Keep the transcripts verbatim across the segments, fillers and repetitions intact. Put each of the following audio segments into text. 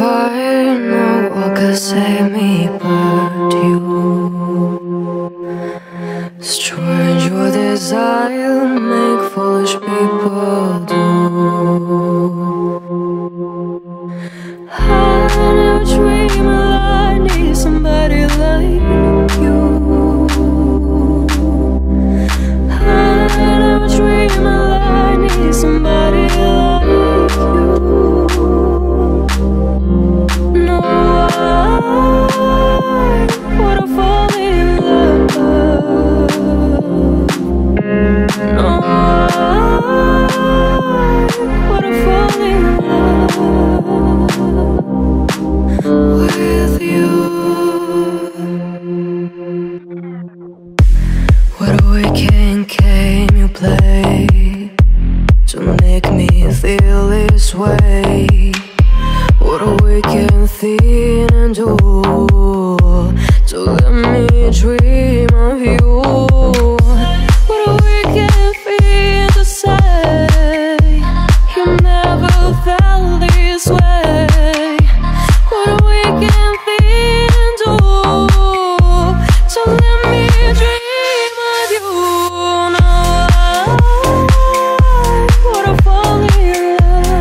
fire, no one could save me but you. Strange your desire, make foolish people do. I never dreamed I need somebody like you. I never dreamed I need somebody like you. No, I would have fallen in love. No, I would have fallen in love with you. What a wicked game you play to make me feel this way. What a wicked thing to do, to let me dream of you. What a wicked thing to say, you never felt this way. What a wicked thing to do, to let me dream of you. No, I would have fallen in love.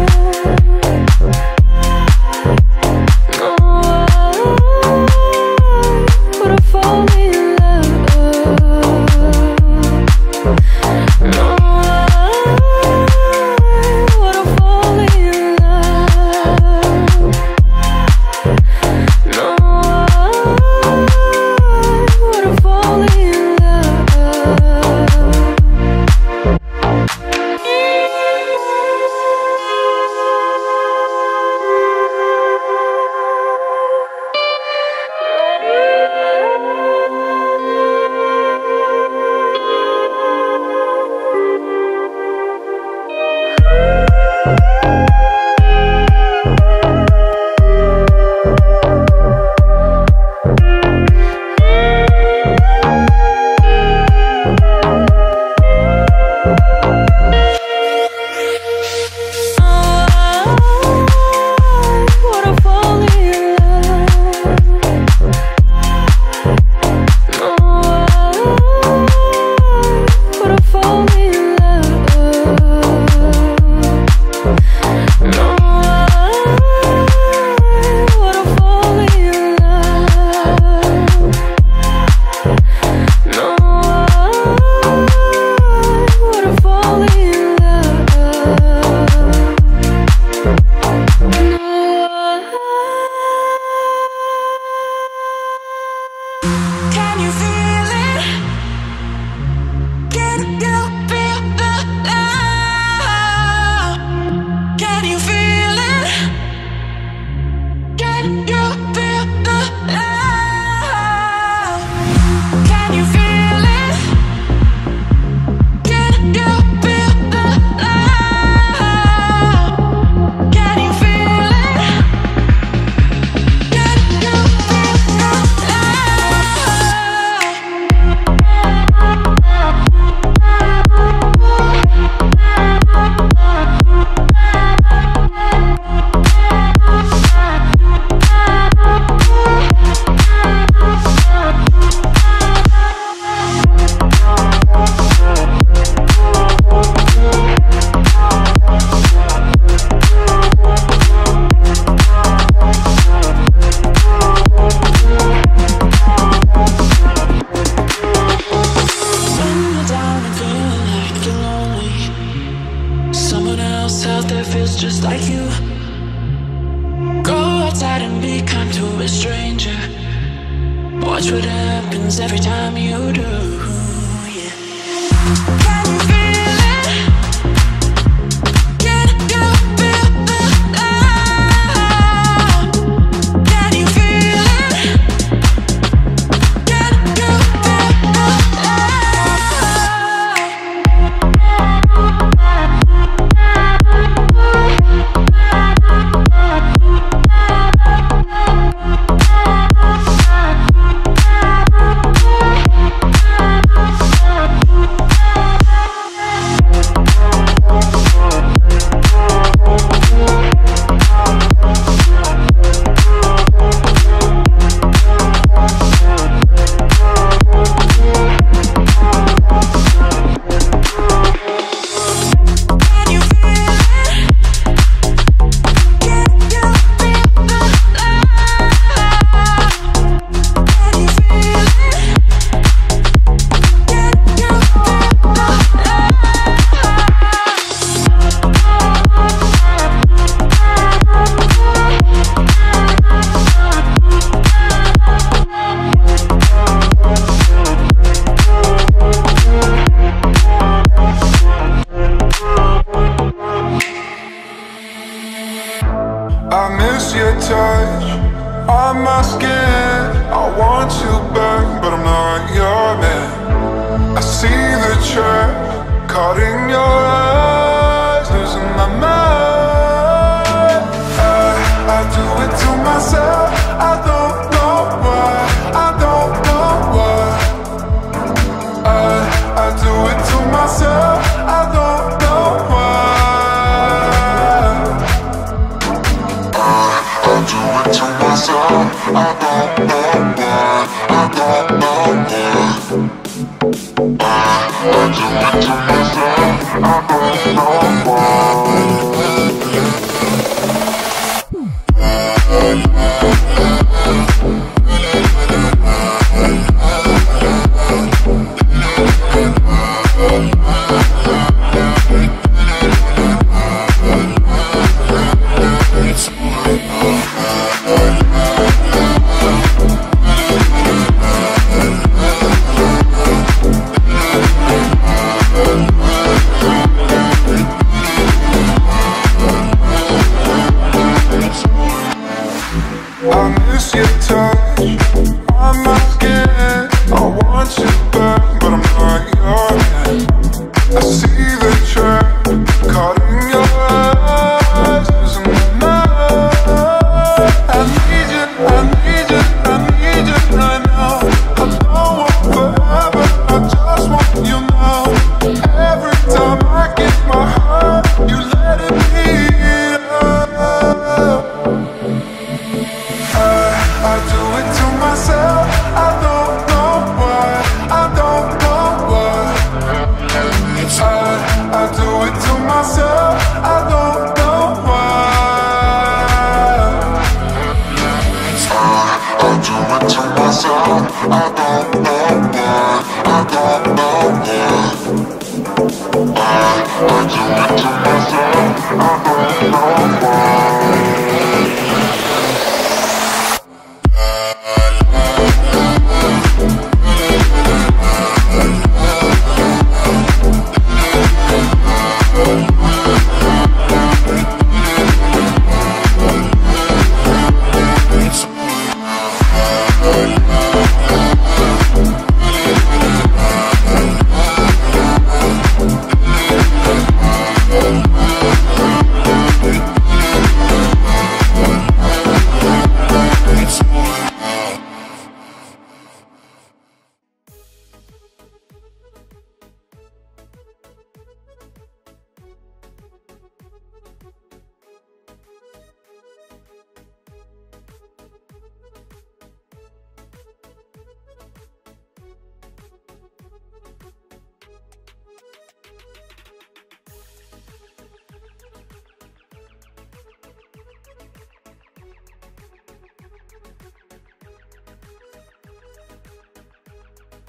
lose your touch on my skin. I want you back, but I'm not your man. I see the trap caught in your eyes, losing my mind. I, I do it to myself, I don't know why, I don't know why. I, I do it to myself, I don't know why. I, I do it to myself, I don't know why. I do it to myself.